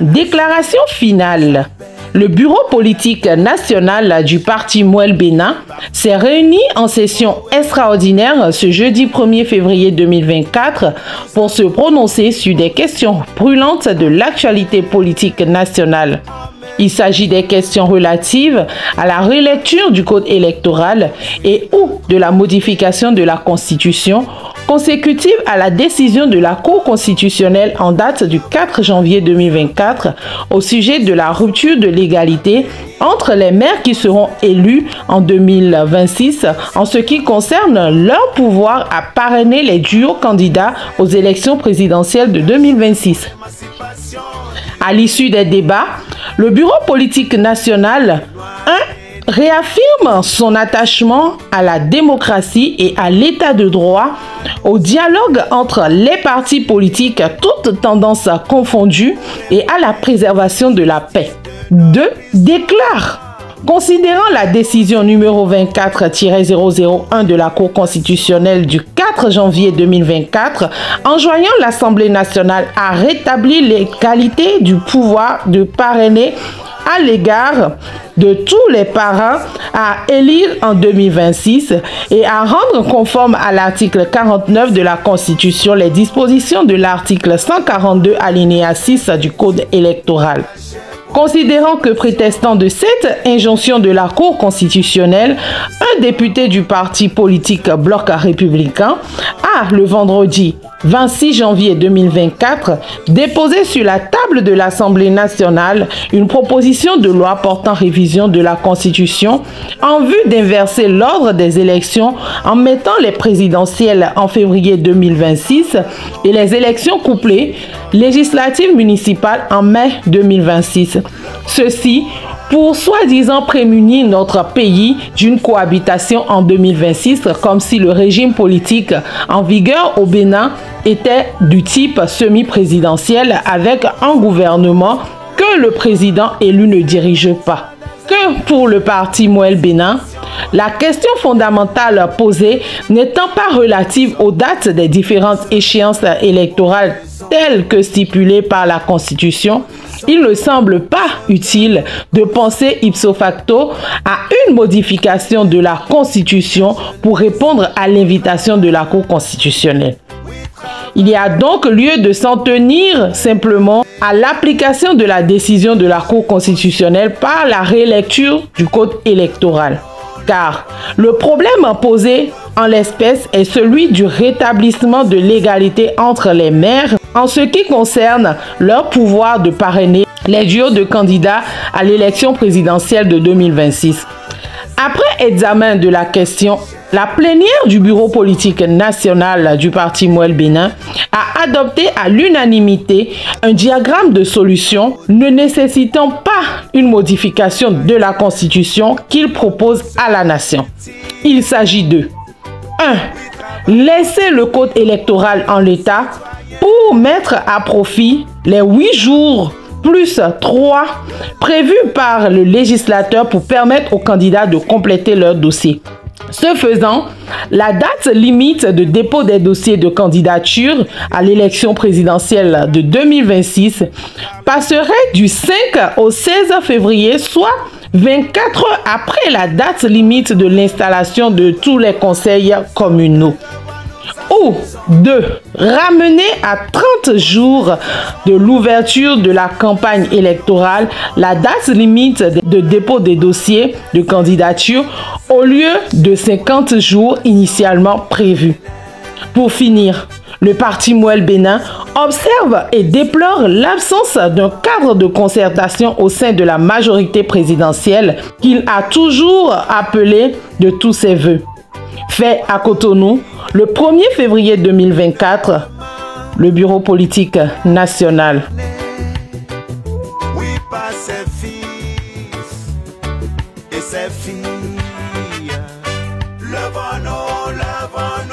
Déclaration finale. Le bureau politique national du parti MOELE-Bénin s'est réuni en session extraordinaire ce jeudi 1er février 2024 pour se prononcer sur des questions brûlantes de l'actualité politique nationale. Il s'agit des questions relatives à la relecture du code électoral et ou de la modification de la Constitution consécutive à la décision de la Cour constitutionnelle en date du 4 janvier 2024 au sujet de la rupture de l'égalité entre les maires qui seront élus en 2026 en ce qui concerne leur pouvoir à parrainer les duos candidats aux élections présidentielles de 2026. À l'issue des débats, le Bureau politique national réaffirme son attachement à la démocratie et à l'état de droit, au dialogue entre les partis politiques, toutes tendances confondues, et à la préservation de la paix. 2. Déclare, considérant la décision numéro 24-001 de la Cour constitutionnelle du 4 janvier 2024, enjoignant l'Assemblée nationale à rétablir l'égalité du pouvoir de parrainer à l'égard de tous les parrains à élire en 2026 et à rendre conforme à l'article 49 de la Constitution les dispositions de l'article 142 alinéa 6 du Code électoral. Considérant que prétestant de cette injonction de la Cour constitutionnelle, un député du parti politique Bloc républicain a, le vendredi 26 janvier 2024, déposé sur la table de l'Assemblée nationale une proposition de loi portant révision de la Constitution en vue d'inverser l'ordre des élections en mettant les présidentielles en février 2026 et les élections couplées législatives municipales en mai 2026. Ceci pour soi-disant prémunir notre pays d'une cohabitation en 2026, comme si le régime politique en vigueur au Bénin était du type semi-présidentiel avec un gouvernement que le président élu ne dirige pas. Que pour le parti MOELE-Bénin, la question fondamentale posée n'étant pas relative aux dates des différentes échéances électorales telles que stipulées par la Constitution, il ne semble pas utile de penser ipso facto à une modification de la Constitution pour répondre à l'invitation de la Cour constitutionnelle. Il y a donc lieu de s'en tenir simplement à l'application de la décision de la Cour constitutionnelle par la rélecture du code électoral. Car le problème posé en l'espèce est celui du rétablissement de l'égalité entre les maires en ce qui concerne leur pouvoir de parrainer les duos de candidats à l'élection présidentielle de 2026. Après examen de la question, la plénière du Bureau politique national du parti MOELE-Bénin a adopté à l'unanimité un diagramme de solution ne nécessitant pas une modification de la Constitution qu'il propose à la nation. Il s'agit de 1. Laisser le code électoral en l'état pour mettre à profit les 8 jours plus 3 prévus par le législateur pour permettre aux candidats de compléter leur dossier. Ce faisant, la date limite de dépôt des dossiers de candidature à l'élection présidentielle de 2026 passerait du 5 au 16 février, soit 24 heures après la date limite de l'installation de tous les conseils communaux. Ou 2. Ramener à 30 jours de l'ouverture de la campagne électorale la date limite de dépôt des dossiers de candidature au lieu de 50 jours initialement prévus. Pour finir, le parti MOELE-Bénin observe et déplore l'absence d'un cadre de concertation au sein de la majorité présidentielle qu'il a toujours appelé de tous ses voeux. Fait à Cotonou, le 1er février 2024, le Bureau politique national. Oui, pas ses fils et ses filles. Levons-nous, levons-nous.